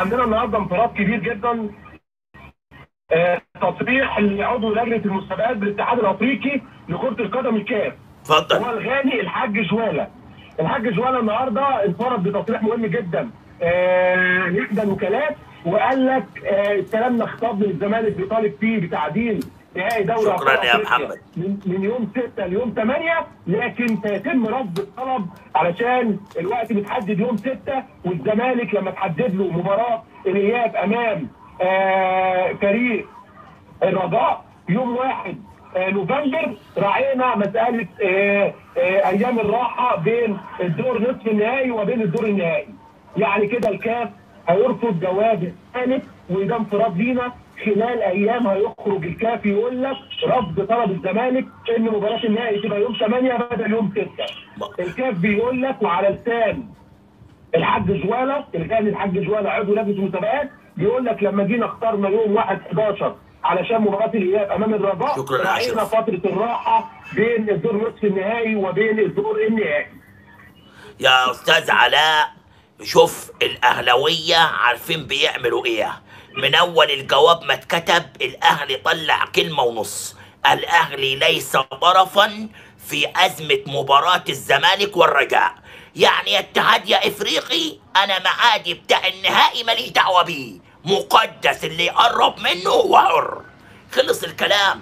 عندنا النهارده انفراد كبير جدا، تصريح لعضو لجنه المسابقات بالاتحاد الافريقي لكره القدم الكاف. اتفضل. هو الغالي الحاج شواله. الحاج شواله النهارده انفرد بتصريح مهم جدا احدى الوكالات، وقال لك استلمنا خطاب من الزمالك بيطالب فيه بتعديل نهائي دوري ابطال افريقيا. شكرا يا محمد. من يوم 6 ليوم 8، لكن سيتم رفض الطلب علشان الوقت متحدد يوم 6، والزمالك لما تحدد له مباراه الاياب امام فريق الرجاء يوم 1 نوفمبر، راعينا مساله ايام الراحه بين الدور نصف النهائي وبين الدور النهائي. يعني كده الكاف هيرفض جواب الزمالك، وده انفراد لينا. خلال ايام هيخرج الكاف يقول لك رفض طلب الزمالك ان مباراه النهائي تبقى يوم 8 بدل يوم 6. الكاف بيقول لك، وعلى لسان الحاج شواله، الغالي الحاج شواله عضو لجنه المسابقات، بيقول لك لما جينا اخترنا يوم 1/11 علشان مباراه الاياب امام الرجاء، راعينا فتره الراحه بين الدور نصف النهائي وبين الدور النهائي. يا استاذ علاء، شوف الاهلاويه عارفين بيعملوا ايه. من اول الجواب ما اتكتب الاهلي طلع كلمه ونص، الاهلي ليس طرفا في ازمه مباراه الزمالك والرجاء. يعني يا اتحاد يا افريقي، انا معادي بتاع النهائي ماليش دعوه بيه، مقدس اللي يقرب منه هو حر. خلص الكلام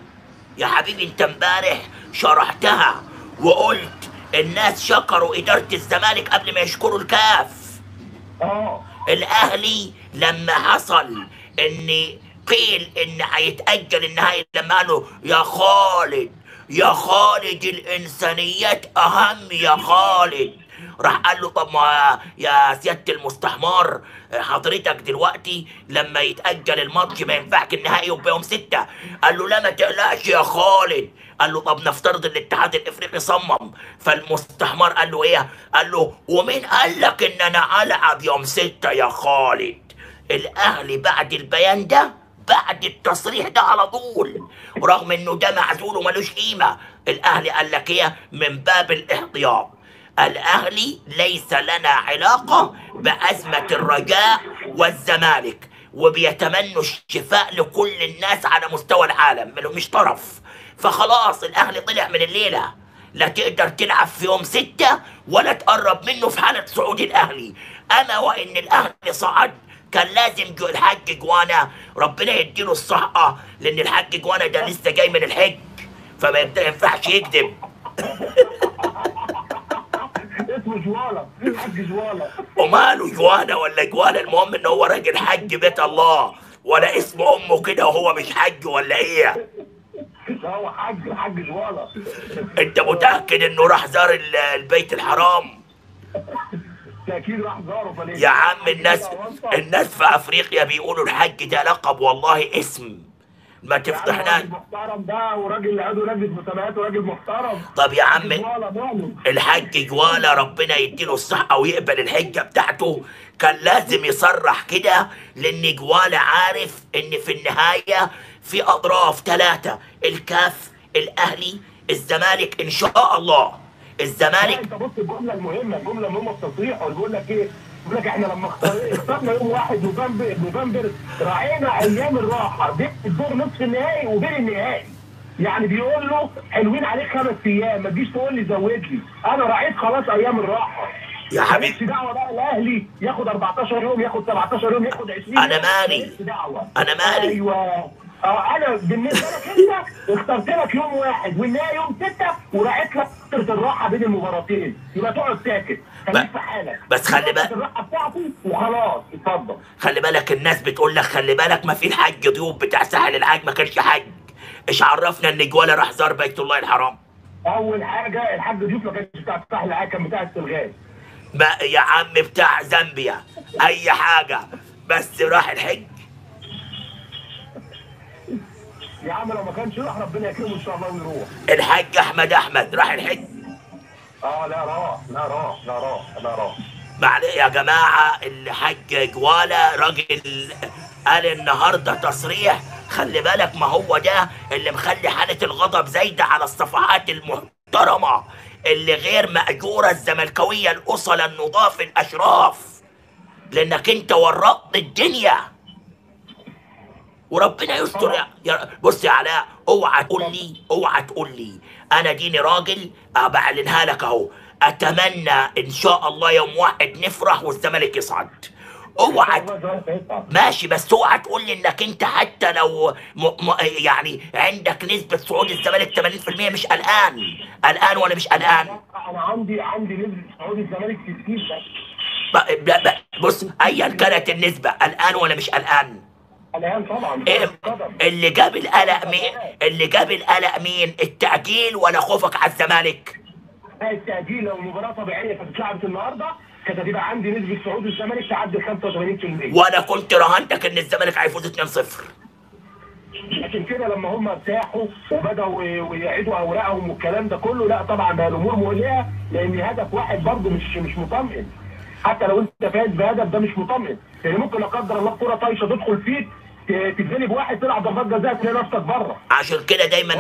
يا حبيبي. انت امبارح شرحتها وقلت الناس شكروا اداره الزمالك قبل ما يشكروا الكاف. الاهلي لما حصل ان قيل ان هيتاجل النهائي، لما قالوا يا خالد الانسانيات اهم يا خالد، راح قال له طب ما يا سياده المستحمار حضرتك دلوقتي لما يتاجل الماتش ما ينفعك النهائي يبقى يوم 6. قال له لا ما تقلقش يا خالد. قال له طب نفترض الاتحاد الافريقي صمم، فالمستحمار قال له ايه؟ قال له ومين قال لك ان انا العب يوم 6 يا خالد؟ الاهلي بعد البيان ده، بعد التصريح ده على طول، ورغم انه ده معزول ومالوش قيمه، الاهلي قال لك ايه؟ من باب الاحتياط، الاهلي ليس لنا علاقه بازمه الرجاء والزمالك، وبيتمنوا الشفاء لكل الناس على مستوى العالم، مش طرف. فخلاص الاهلي طلع من الليله، لا تقدر تلعب في يوم 6 ولا تقرب منه في حاله صعود الاهلي. اما وان الاهلي صعد كان لازم الحاج جوانا ربنا يديله الصحه، لان الحاج جوانا ده لسه جاي من الحج، فما ينفعش يكذب. اسمه جواله، الحاج جواله. وماله جوانا ولا جواله، المهم ان هو راجل حج بيت الله، ولا اسم امه كده وهو مش حج ولا ايه؟ لا هو حج، الحاج جواله. انت متاكد انه راح زار البيت الحرام؟ اكيد راح زاره. يا عم الناس في افريقيا بيقولوا الحج ده لقب والله اسم، ما تفتحناش. راجل محترم ده، وراجل عضو لجنه مسابقات، وراجل محترم. طب يا عم الحاج جواله ربنا يديله الصحه ويقبل الحجه بتاعته، كان لازم يصرح كده، لان جواله عارف ان في النهايه في اطراف 3: الكاف، الاهلي، الزمالك. ان شاء الله الزمالك. انت بص الجمله المهمه، الجمله المهمه في تصريحه، بيقول لك ايه؟ بيقول لك احنا لما اخترنا يوم 1 نوفمبر راعينا ايام الراحه بين الدور نصف النهائي وبين النهائي. يعني بيقول له حلوين عليك 5 ايام، ما تجيش تقول لي زود لي، انا راعيت خلاص ايام الراحه. يا حبيبي مالكش دعوه بقى الاهلي ياخد 14 يوم، ياخد 17 يوم، ياخد 20. انا مالي، انا مالي. ايوه انا بالنسبه لك انت اخترت لك يوم 1 والنهائي يوم 6، وراعيت لك فتره الراحه بين المباراتين، يبقى تقعد ساكت، خليك في حالك. بس خلي بالك الراحه بتاعتي وخلاص. اتفضل. خلي بالك الناس بتقول لك خلي بالك، ما في الحج ضيوف بتاع ساحل العاج ما كانش حج. ايش عرفنا ان جواله راح زار بيت الله الحرام؟ اول حاجه الحج ضيوف ما كانش بتاع ساحل العاج، كان بتاع السنغال يا عم، بتاع زامبيا، اي حاجه بس راح الحج. يا عم لو ما كانش راح ربنا يكرمه ان شاء الله ويروح. الحاج احمد راح الحج؟ لا راح. معلش يا جماعه، الحاج جواله راجل قال النهارده تصريح، خلي بالك ما هو ده اللي مخلي حاله الغضب زايده على الصفحات المحترمه اللي غير ماجوره، الزملكاويه الاصل النضاف الاشراف. لانك انت ورطت الدنيا. وربنا يستر. بص يا علاء، اوعى تقول لي انا ديني راجل، بعلنها لك اهو، اتمنى ان شاء الله يوم واحد نفرح والزمالك يصعد. اوعى ماشي، بس اوعى تقول لي انك انت حتى لو يعني عندك نسبه صعود الزمالك 80% مش قلقان. قلقان ولا مش قلقان؟ انا عندي نسبه صعود الزمالك 60%. بص، ايا كانت النسبه، قلقان ولا مش قلقان؟ قلقان طبعا. اللي جاب القلق مين؟ التأجيل ولا خوفك على الزمالك؟ لا، التأجيل. لو مباراه طبيعيه كانت اتلعبت النهارده كانت هتبقى عندي نسبه صعود الزمالك تعدي 85%، وانا كنت راهنتك ان الزمالك هيفوز 2-0. لكن كده لما هم ارتاحوا وبداوا ويعيدوا اوراقهم والكلام ده كله، لا طبعا بقى الامور مقلقه، لان هدف واحد برضه مش مطمئن. حتى لو انت فايز بهدف ده مش مطمئن، لان ممكن لا قدر الله كوره طايشه تدخل فيك، تتجنب واحد، تلعب ضربات جزاء، تلاقي نفسك بره. عشان كده دايما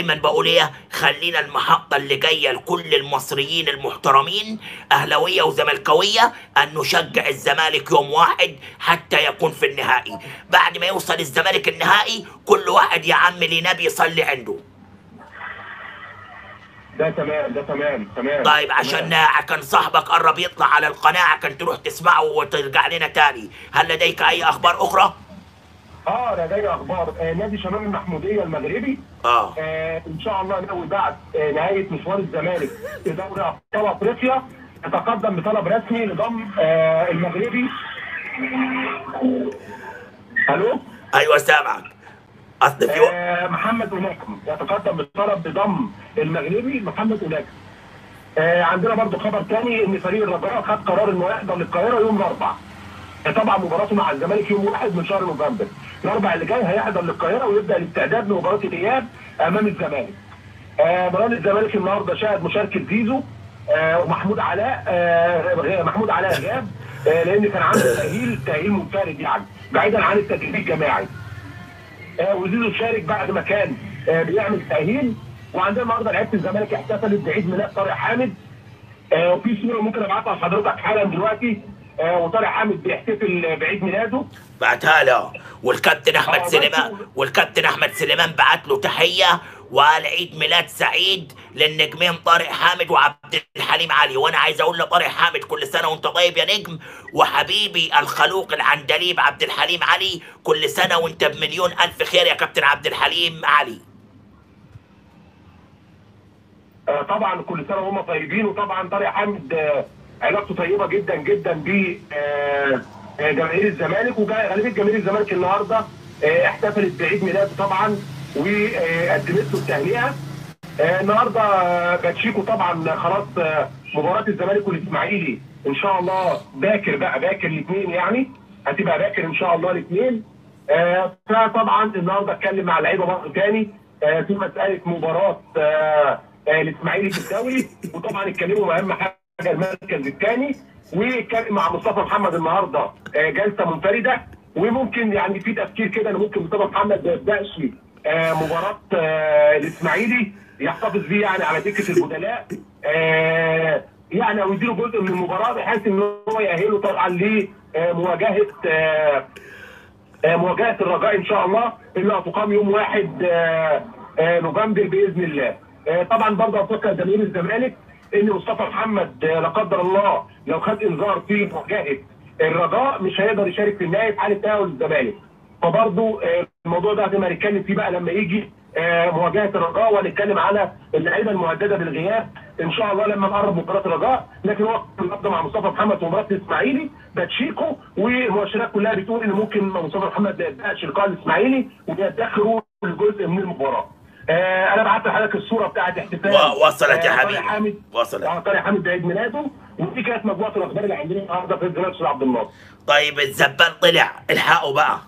انا بقول ايه، خلينا المحطه اللي جايه لكل المصريين المحترمين اهلاويه وزملكاويه ان نشجع الزمالك يوم واحد حتى يكون في النهائي. بعد ما يوصل الزمالك النهائي كل واحد يا عم ليه نبي يصلي عنده. ده تمام، تمام. طيب عشان كان صاحبك قرب يطلع على القناه، كان تروح تسمعه وترجع لنا تاني. هل لديك اي اخبار اخرى؟ لدينا اخبار. نادي شباب المحموديه المغربي ان شاء الله ناوي بعد نهايه مشوار الزمالك في دوري ابطال افريقيا يتقدم بطلب رسمي لضم المغربي. الو، ايوه سامعك. اصل في محمد ولاكم يتقدم بطلب لضم المغربي محمد ولاكم. عندنا برضو خبر ثاني، ان فريق الرجاء خد قرار انه يحضر للقاهره يوم الاربعاء. طبعا مباراته مع الزمالك يوم 1 من شهر نوفمبر، الاربع اللي جاي هيحضر للقاهره ويبدا الاستعداد لمباراه الاياب امام الزمالك. مباراه الزمالك النهارده شهد مشاركه زيزو ومحمود علاء. محمود علاء غاب لان كان عنده تاهيل منفرد، يعني بعيدا عن التدريب الجماعي. وزيزو شارك بعد ما كان بيعمل تاهيل. وعندنا النهارده لعيبه الزمالك احتفلت بعيد ميلاد طارق حامد، وفي صوره ممكن ابعتها لحضرتك حالا دلوقتي، وطارق حامد بيحتفل بعيد ميلاده. بعتها له، والكابتن احمد سليمان بعت له تحيه وقال عيد ميلاد سعيد للنجمين طارق حامد وعبد الحليم علي. وانا عايز اقول لطارق حامد كل سنه وانت طيب يا نجم، وحبيبي الخلوق العندليب عبد الحليم علي كل سنه وانت بمليون الف خير يا كابتن عبد الحليم علي. طبعا كل سنه وهم طيبين. وطبعا طارق حامد علاقته طيبه جدا جدا ب جماهير الزمالك، وغالبيه جماهير الزمالك النهارده احتفلت بعيد ميلاده طبعا وقدمت له التهنئه. النهارده باتشيكو طبعا خلاص، مباراه الزمالك والاسماعيلي ان شاء الله باكر بقى، الاثنين يعني هتبقى باكر ان شاء الله الاثنين. فطبعا النهارده اتكلم مع اللعيبه مره ثاني في مساله مباراه الاسماعيلي في الدوري، وطبعا اتكلموا اهم حاجه المركز الثاني، وكان مع مصطفى محمد النهارده جلسه منفرده. وممكن يعني في تفكير كده ان ممكن مصطفى محمد ما يبداش مباراه الاسماعيلي، يحتفظ بيه يعني على دكه البدلاء، يعني او يديله جزء من المباراه بحيث ان هو ياهله طبعا لمواجهه الرجاء ان شاء الله اللي هتقام يوم 1 نوفمبر باذن الله. طبعا برضه هفكر جماهير الزمالك ان مصطفى محمد لا قدر الله لو خد انذار في مواجهه الرجاء مش هيقدر يشارك في النهائي في حاله تاهل الزمالك. فبرضه الموضوع ده هنبقى نتكلم فيه بقى لما يجي مواجهه الرجاء، وهنتكلم على اللعيبه المهدده بالغياب ان شاء الله لما نقرب مباراه الرجاء. لكن هو النهارده مع مصطفى محمد ومباراه الاسماعيلي باتشيكو، والمؤشرات كلها بتقول ان ممكن مصطفى محمد ما يبداش لقاء الاسماعيلي ويدخره الجزء من المباراه. انا بعت لحضرتك الصوره بتاعت احتفال وصلت يا حبيبي، وصلت طارق حامد بعيد ميلاده، ودي كانت مجموعه الاخبار اللي عندنا النهارده في الزمالك عبدالناصر. طيب الزبال طلع، الحقه بقى.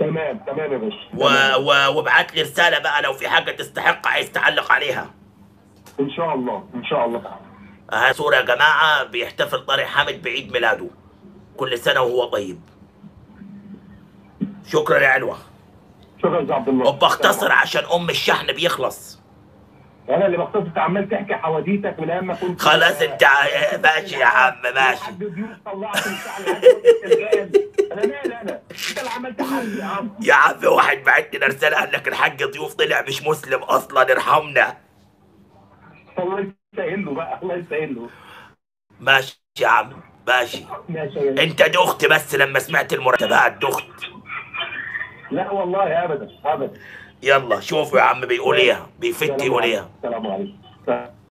تمام يا باشا. وابعت لي رساله بقى لو في حاجه تستحق عايز تعلق عليها. ان شاء الله تعالى. اهي صوره يا جماعه، بيحتفل طارق حامد بعيد ميلاده كل سنه وهو طيب. شكرا يا علوه. شكرا يا عبد الله. وبختصر عشان الشحن بيخلص. وانا اللي بختص. انت عمال تحكي حواديتك من ايام ما كنت. خلاص انت ماشي يا عم ماشي. حد ضيوف طلعت انا مالي انا، انت اللي عملت حد يا عم. يا عم واحد بعت لنا رساله قال لك الحاج ضيوف طلع مش مسلم اصلا ارحمنا. الله يسهل له بقى، الله يسهل له. ماشي يا عم ماشي. انت دخت بس لما سمعت المرتبات دخت. لا والله ابدا ابدا. يلا شوفوا يا عم بيقول ايه، بيفت يقول ايه. السلام عليكم.